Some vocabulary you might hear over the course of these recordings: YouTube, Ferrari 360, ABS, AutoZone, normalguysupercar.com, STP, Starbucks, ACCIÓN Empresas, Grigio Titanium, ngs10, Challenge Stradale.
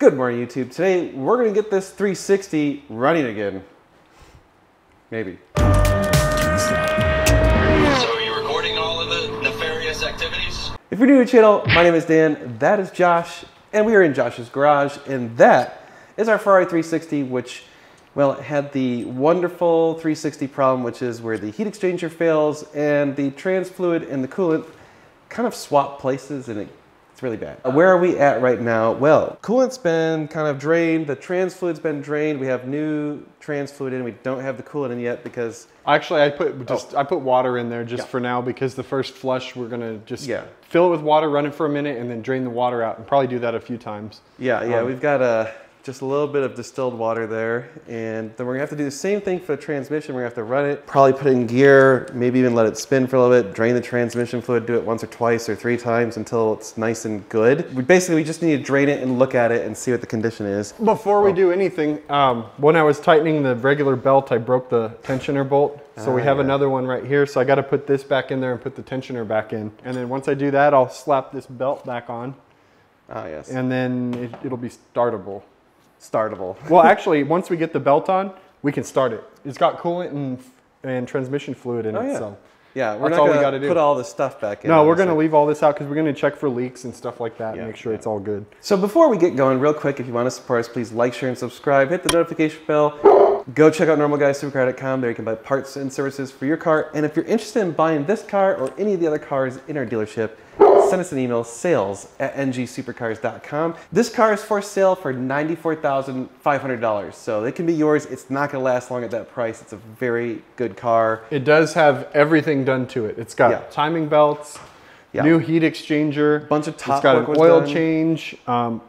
Good morning, YouTube. Today, we're gonna get this 360 running again. Maybe. So you're recording all of the nefarious activities? If you're new to the channel, my name is Dan, that is Josh, and we are in Josh's garage, and that is our Ferrari 360, which, well, it had the wonderful 360 problem, which is where the heat exchanger fails and the trans fluid and the coolant kind of swap places and it's really bad. Where are we at right now? Well, coolant's been kind of drained. The trans fluid's been drained. We have new trans fluid in. We don't have the coolant in yet because actually I put water in there just for now because the first flush we're gonna just fill it with water, run it for a minute, and then drain the water out and probably do that a few times. Yeah, yeah. We've got just a little bit of distilled water there, and then we're gonna have to do the same thing for the transmission. We're gonna have to run it, probably put in gear, maybe even let it spin for a little bit, drain the transmission fluid, do it once or twice or three times until it's nice and good. We just need to drain it and look at it and see what the condition is. Before we do anything, when I was tightening the regular belt, I broke the tensioner bolt. So we have another one right here. So I gotta put this back in there and put the tensioner back in. And then once I do that, I'll slap this belt back on. Ah, yes. And then it'll be startable. Startable. Well, actually, once we get the belt on, we can start it. It's got coolant and transmission fluid in it, so yeah, that's all we got to do. Put all the stuff back in. No, we're going to leave all this out because we're going to check for leaks and stuff like that and make sure it's all good. So before we get going, real quick, if you want to support us, please like, share, and subscribe. Hit the notification bell. Go check out normalguysupercar.com. There you can buy parts and services for your car. And if you're interested in buying this car or any of the other cars in our dealership, send us an email, sales@ngsupercars.com. This car is for sale for $94,500, so it can be yours. It's not going to last long at that price. It's a very good car. It does have everything done to it. It's got timing belts, new heat exchanger, bunch of top. It's got an oil change.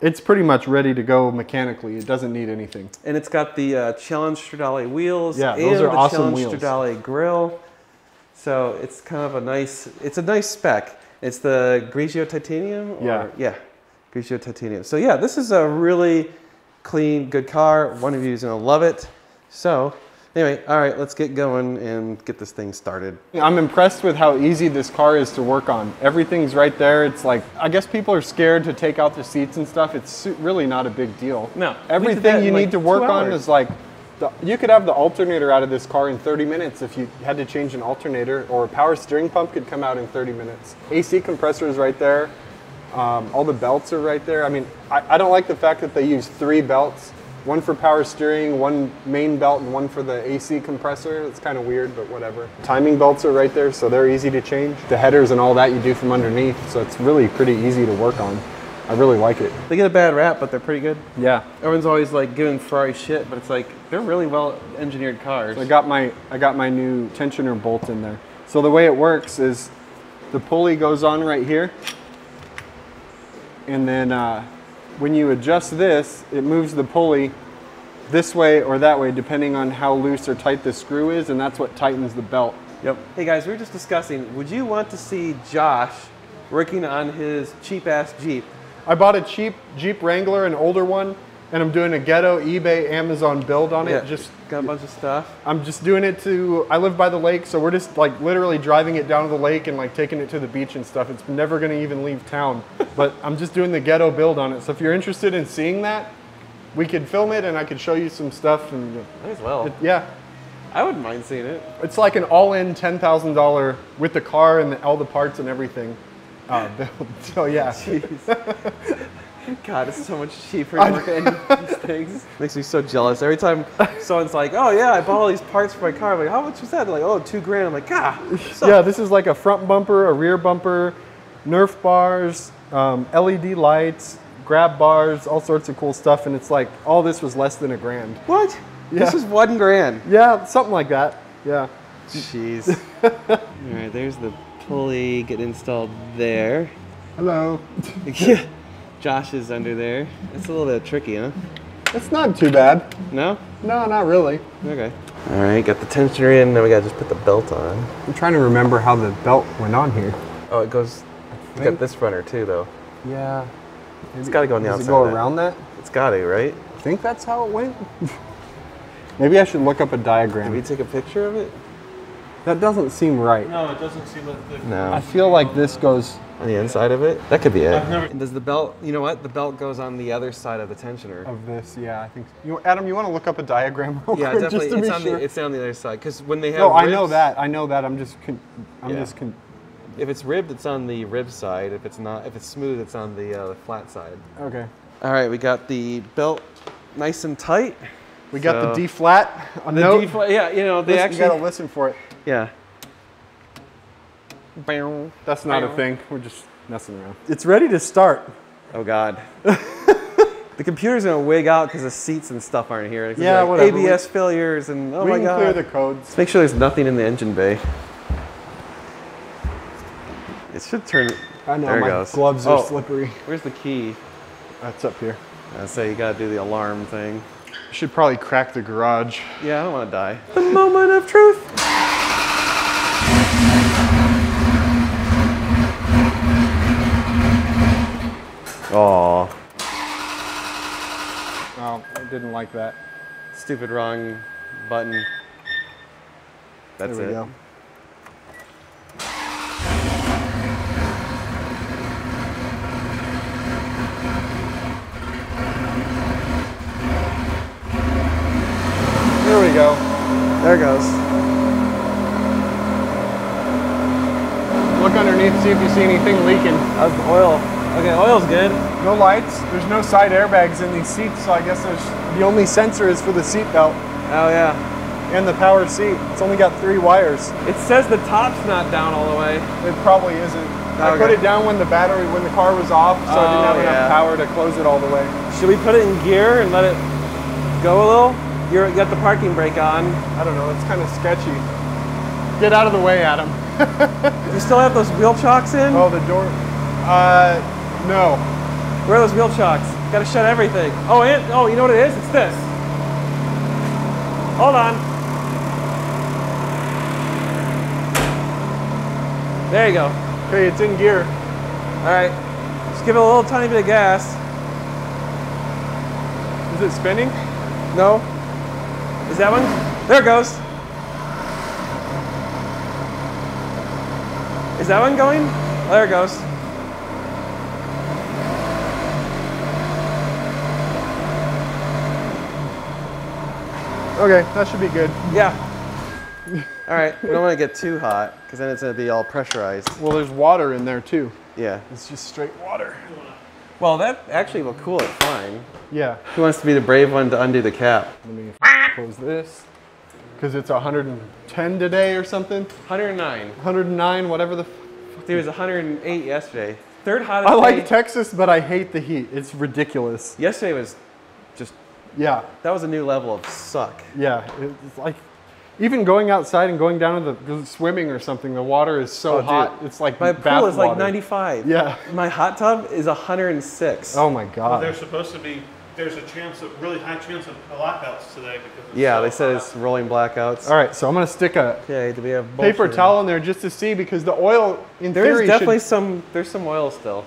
It's pretty much ready to go mechanically. It doesn't need anything. And it's got the Challenge Stradale wheels. Yeah, and those are awesome wheels. And the Challenge Stradale grill. So it's kind of a nice. It's a nice spec. It's the Grigio Titanium? Or, yeah, Grigio Titanium. So yeah, this is a really clean, good car. One of you is going to love it. So anyway, all right, let's get going and get this thing started. I'm impressed with how easy this car is to work on. Everything's right there. It's like, I guess people are scared to take out the seats and stuff. It's really not a big deal. No. Everything you need to work on is like, you could have the alternator out of this car in 30 minutes if you had to change an alternator, or a power steering pump could come out in 30 minutes. AC compressor is right there. All the belts are right there. I mean, I don't like the fact that they use three belts, one for power steering, one main belt, and one for the AC compressor. It's kind of weird, but whatever. Timing belts are right there, so they're easy to change. The headers and all that you do from underneath, so it's really pretty easy to work on. I really like it. They get a bad rap, but they're pretty good. Yeah. Everyone's always like giving Ferrari shit, but it's like they're really well engineered cars. So I got my new tensioner bolt in there. So the way it works is the pulley goes on right here, and then when you adjust this, it moves the pulley this way or that way depending on how loose or tight the screw is, and that's what tightens the belt. Yep. Hey guys, we were just discussing, would you want to see Josh working on his cheap ass Jeep? I bought a cheap Jeep Wrangler, an older one, and I'm doing a ghetto eBay, Amazon build on it. Yeah, just got a bunch of stuff. I'm just doing it to, I live by the lake, so we're just like literally driving it down to the lake and like taking it to the beach and stuff. It's never gonna even leave town, but I'm just doing the ghetto build on it. So if you're interested in seeing that, we could film it and I could show you some stuff. And might as well. Yeah. I wouldn't mind seeing it. It's like an all-in $10,000 with the car and all the parts and everything. So yeah. Jeez. God, it's so much cheaper to work on these things. Makes me so jealous. Every time someone's like, oh yeah, I bought all these parts for my car. I'm like, how much was that? They're like, oh, $2,000. I'm like, yeah, this is like a front bumper, a rear bumper, Nerf bars, LED lights, grab bars, all sorts of cool stuff. And it's like, all this was less than $1,000. What? Yeah. This is $1,000. Yeah, something like that. Yeah. Jeez. All right, there's the pulley get installed there. Hello. Yeah. Josh is under there. It's a little bit tricky, huh? It's not too bad. No? No, not really. Okay. All right, got the tensioner in, now we gotta just put the belt on. I'm trying to remember how the belt went on here. Oh, it goes, it's got this runner too, though. Yeah. Maybe. It's gotta go on the outside. Does it go around that? It's gotta, right? I think that's how it went. Maybe I should look up a diagram. Did we take a picture of it? That doesn't seem right. No, it doesn't seem like the... No. I feel like this goes on the inside of it. That could be it. And does the belt, you know what? The belt goes on the other side of the tensioner. Of this, yeah, I think so. You, Adam, you want to look up a diagram real quick, definitely. Just to be sure. It's on the other side. Because when they have ribbed, I know that. I know that. I'm just... If it's ribbed, it's on the rib side. If it's not, if it's smooth, it's on the flat side. Okay. All right, we got the belt nice and tight. We got the D flat. Yeah, you know, they actually... You gotta listen for it. Yeah. That's not a thing. We're just messing around. It's ready to start. Oh, God. The computer's gonna wig out because the seats and stuff aren't here. Yeah, like whatever. ABS failures and oh my God. We can clear the codes. Let's make sure there's nothing in the engine bay. It should turn. I know, my gloves are slippery. Where's the key? That's up here. I say you gotta do the alarm thing. Should probably crack the garage. Yeah, I don't want to die. The moment of truth. Aww. Oh, I didn't like that. Stupid wrong button. That's it. There we go. There we go. There it goes. Look underneath, see if you see anything leaking. That's the oil. Okay, oil's good. No lights. There's no side airbags in these seats, so I guess the only sensor is for the seat belt. Oh, yeah. And the power seat. It's only got 3 wires. It says the top's not down all the way. It probably isn't. Oh, I put it down when the car was off, so I didn't have enough power to close it all the way. Should we put it in gear and let it go a little? You got the parking brake on. I don't know, it's kind of sketchy. Get out of the way, Adam. Do you still have those wheel chocks in? Oh, the door. No. Where are those wheel chocks? Gotta shut everything. Oh, you know what it is? It's this. Hold on. There you go. Okay, it's in gear. All right, just give it a little tiny bit of gas. Is it spinning? No. Is that one? There it goes. Is that one going? There it goes. Okay, that should be good. Yeah. All right, we don't want to get too hot because then it's going to be all pressurized. Well, there's water in there too. Yeah. It's just straight water. Well, that actually will cool it fine. Yeah. Who wants to be the brave one to undo the cap? Let me close this, because it's 110 today or something. 109. 109, whatever the. Dude, it was 108 yesterday. Third hottest. I like Texas, but I hate the heat. It's ridiculous. Yesterday was just. Yeah. That was a new level of suck. Yeah, it's like even going outside and going down to the swimming or something. The water is so hot. Dude. It's like my pool is like 95. Yeah. My hot tub is 106. Oh my God. Well, they're supposed to be. There's a chance, a really high chance of blackouts today. Because they said it's rolling blackouts. All right, so I'm going to stick a paper towel in there just to see, because the oil, in theory, there's definitely some oil still.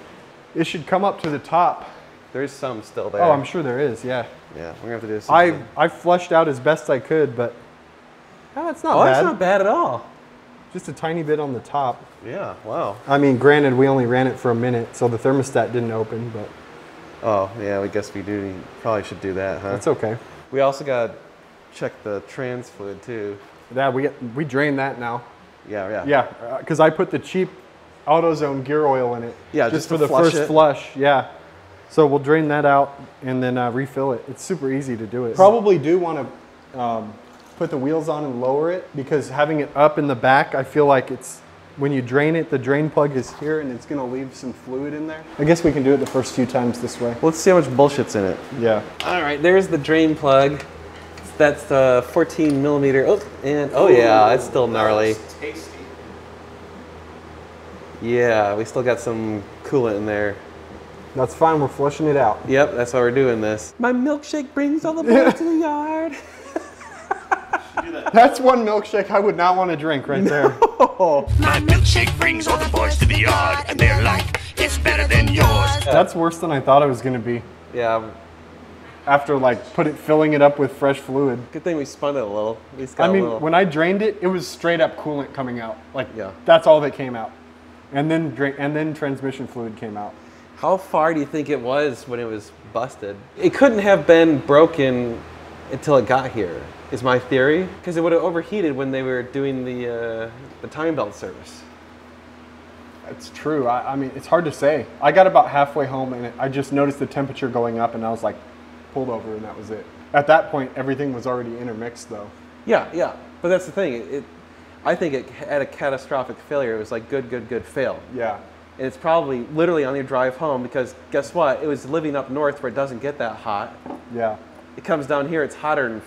It should come up to the top. There is some still there. Oh, I'm sure there is, yeah. Yeah, we're going to have to do something. I flushed out as best I could, but it's not bad. It's not bad at all. Just a tiny bit on the top. Yeah, wow. I mean, granted, we only ran it for a minute, so the thermostat didn't open, but... Oh, yeah, I guess we do. Probably should do that, huh? That's okay. We also got to check the trans fluid, too. Yeah, we drain that now. Yeah. Yeah, because I put the cheap AutoZone gear oil in it. Yeah, just for the first flush. Yeah. So we'll drain that out and then refill it. It's super easy to do it. Probably do want to put the wheels on and lower it, because having it up in the back, I feel like it's... When you drain it, the drain plug is here and it's gonna leave some fluid in there. I guess we can do it the first few times this way. Let's see how much bullshit's in it. Yeah. All right, there's the drain plug. That's the 14 millimeter. Oh yeah, it's still gnarly. Tasty. Yeah, we still got some coolant in there. That's fine, we're flushing it out. Yep, that's why we're doing this. My milkshake brings all the boys to the yard. That's one milkshake I would not want to drink right there. My milkshake brings all the boys to the yard, and they're like, it's better than yours. That's worse than I thought it was going to be. Yeah. after like filling it up with fresh fluid. Good thing we spun it a little. When I drained it, it was straight up coolant coming out. Like that's all that came out. And then transmission fluid came out. How far do you think it was when it was busted? It couldn't have been broken until it got here, is my theory. Because it would have overheated when they were doing the time belt service. It's true. I mean, it's hard to say. I got about halfway home and I just noticed the temperature going up and I was like, pulled over, and that was it. At that point, everything was already intermixed though. Yeah, yeah. But that's the thing. I think it had a catastrophic failure. It was like good, good, good, fail. Yeah. And it's probably literally on your drive home because guess what? It was living up north where it doesn't get that hot. Yeah. It comes down here, it's hotter and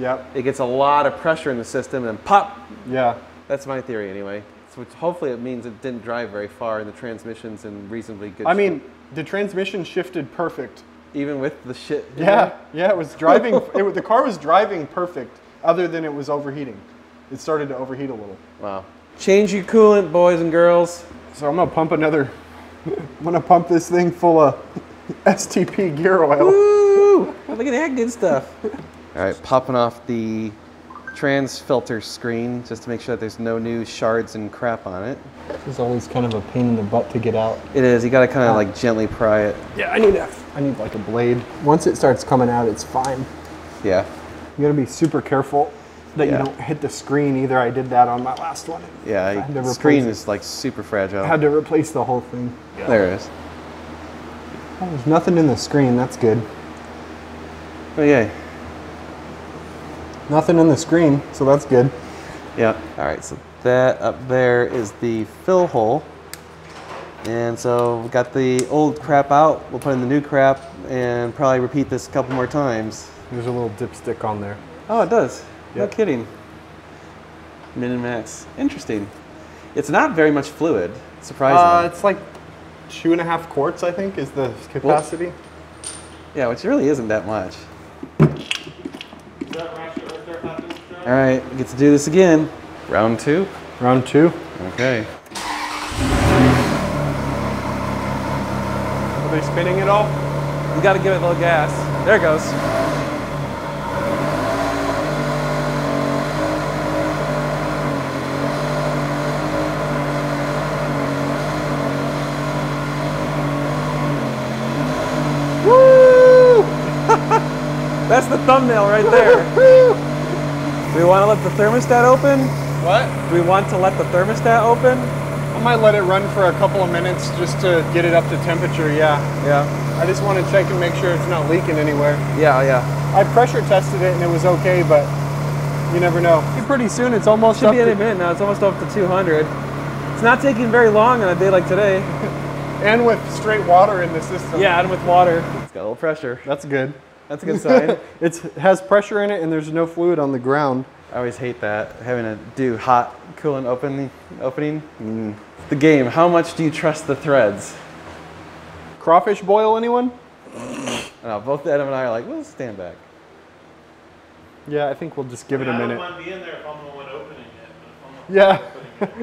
Yep. It gets a lot of pressure in the system and pop. Yeah. That's my theory anyway. Which hopefully it means it didn't drive very far and the transmission's in reasonably good shape. I mean, the transmission shifted perfect. Even with the shit? Yeah, yeah, it was driving, the car was driving perfect other than it was overheating. It started to overheat a little. Wow. Change your coolant, boys and girls. So I'm gonna pump another, I'm gonna pump this thing full of STP gear oil. Woo! Look at that good stuff. All right, popping off the trans filter screen just to make sure that there's no new shards and crap on it. This is always kind of a pain in the butt to get out. It is. You gotta kind of like gently pry it. Yeah, I need like a blade. Once it starts coming out, it's fine. Yeah. You gotta be super careful that you don't hit the screen either. I did that on my last one. Yeah, the screen is like super fragile. I had to replace the whole thing. Yeah. There it is. Oh, there's nothing in the screen. That's good. Oh yeah. Nothing in the screen, so that's good. Yeah. All right, so that up there is the fill hole. And so we got the old crap out, we'll put in the new crap and probably repeat this a couple more times. There's a little dipstick on there. Oh, it does. Yep. No kidding. Min and max. Interesting. It's not very much fluid, surprisingly. It's like 2.5 quarts, I think, is the capacity. Well, yeah, which really isn't that much. All right, we get to do this again. Round two? Round two. Okay. Are they spinning it all? You gotta give it a little gas. There it goes. Woo! That's the thumbnail right there. Do we want to let the thermostat open? What? Do we want to let the thermostat open? I might let it run for a couple of minutes just to get it up to temperature, yeah. Yeah. I just want to check and make sure it's not leaking anywhere. Yeah, yeah. I pressure tested it and it was okay, but you never know. Pretty soon it's almost up to... It should be any minute now. It's almost up to 200. It's not taking very long on a day like today. And with straight water in the system. Yeah, and with water. It's got a little pressure. That's good. That's a good sign. It has pressure in it and there's no fluid on the ground. I always hate that, having to do hot coolant opening. Mm. The game, how much do you trust the threads? Crawfish boil, anyone? No, both Adam and I are like, we'll stand back. Yeah, I think we'll just give it a minute. I don't want to be in there if I'm the one opening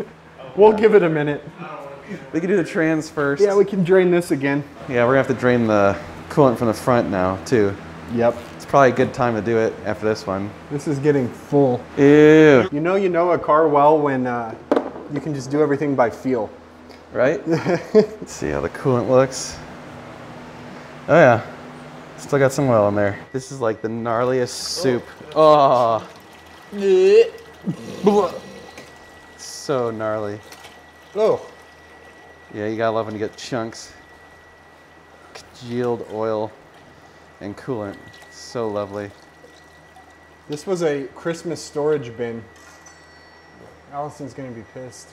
it. We'll give it a minute. I don't want to be in there. We can do the trans first. Yeah, we can drain this again. Yeah, we're going to have to drain the coolant from the front now, too. Yep. It's probably a good time to do it after this one. This is getting full. Ew. You know a car well when you can just do everything by feel. Right? Let's see how the coolant looks. Oh yeah. Still got some oil in there. This is like the gnarliest soup. Oh. So gnarly. Oh. Yeah, you gotta love when you get chunks. Congealed oil and coolant. So lovely. This was a Christmas storage bin. Allison's gonna be pissed.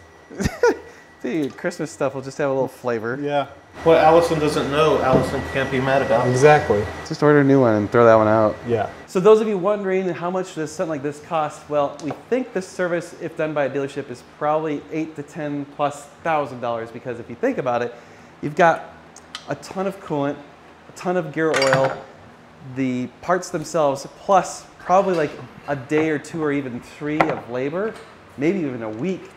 Dude, Christmas stuff will just have a little flavor. Yeah. What Allison doesn't know, Allison can't be mad about. Exactly. Just order a new one and throw that one out. Yeah. So those of you wondering how much does something like this cost, well, we think this service, if done by a dealership, is probably $8,000 to $10,000+ because if you think about it, you've got a ton of coolant, a ton of gear oil, the parts themselves, plus probably like a day or two or even three of labor, maybe even a week.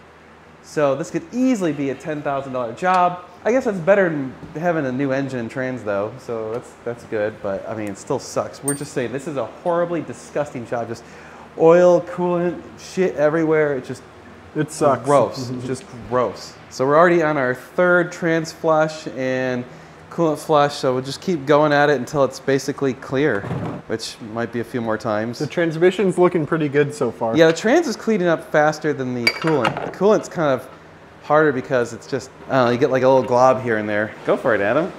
So this could easily be a $10,000 job. I guess that's better than having a new engine trans though, so that's good, but I mean, it still sucks. We're just saying, this is a horribly disgusting job. Just oil, coolant, shit everywhere. It just, it sucks. Gross, just gross. So we're already on our third trans flush and coolant flush, so we'll just keep going at it until it's basically clear, which might be a few more times. The transmission's looking pretty good so far. Yeah, the trans is cleaning up faster than the coolant. The coolant's kind of harder because it's just, I don't know, you get like a little glob here and there. Go for it, Adam.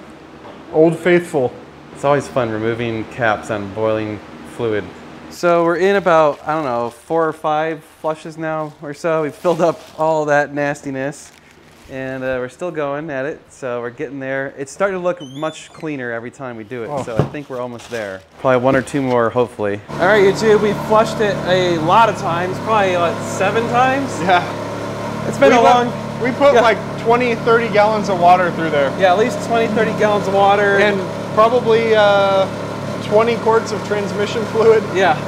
Old faithful. It's always fun removing caps on boiling fluid. So we're in about, I don't know, 4 or 5 flushes now or so. We've filled up all that nastiness and we're still going at it. So we're getting there. It's starting to look much cleaner every time we do it. Oh. So I think we're almost there. Probably 1 or 2 more, hopefully. All right, YouTube, we flushed it a lot of times, probably like 7 times. Yeah. It's been a long... We put like 20, 30 gallons of water through there. Yeah, at least 20, 30 gallons of water. And probably 20 quarts of transmission fluid. Yeah.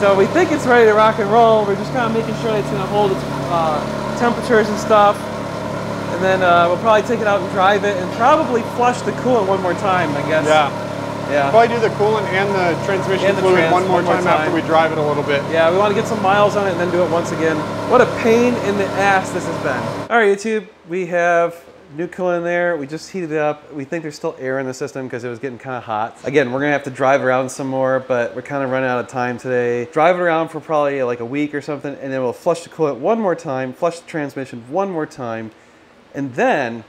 So we think it's ready to rock and roll. We're just kind of making sure it's going to hold its temperatures and stuff. And then we'll probably take it out and drive it and probably flush the coolant one more time, I guess. Yeah. Yeah. We'll probably do the coolant and the transmission fluid one more time after we drive it a little bit. Yeah, we want to get some miles on it and then do it once again. What a pain in the ass this has been. All right, YouTube, we have new coolant in there. We just heated it up. We think there's still air in the system because it was getting kind of hot. Again, we're going to have to drive around some more, but we're kind of running out of time today. Drive it around for probably like a week or something, and then we'll flush the coolant one more time, flush the transmission one more time, and then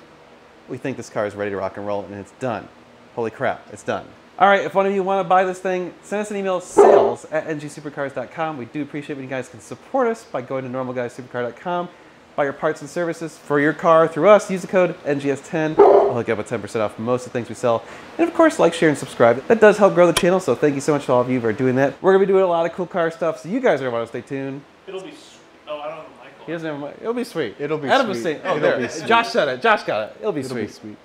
we think this car is ready to rock and roll, and it's done. Holy crap, it's done. All right, if one of you want to buy this thing, send us an email, sales@ngsupercars.com. We do appreciate when you guys can support us by going to normalguysupercar.com. Buy your parts and services for your car through us. Use the code NGS10. I'll hook you up with 10% off most of the things we sell. And of course, like, share, and subscribe. That does help grow the channel, so thank you so much to all of you for doing that. We're going to be doing a lot of cool car stuff, so you guys are going to want to stay tuned. It'll be... Oh, I don't know. He doesn't have a mic. It'll be sweet. It'll be sweet. Adam was saying, oh, there. Josh said it. Josh got it. It'll be sweet.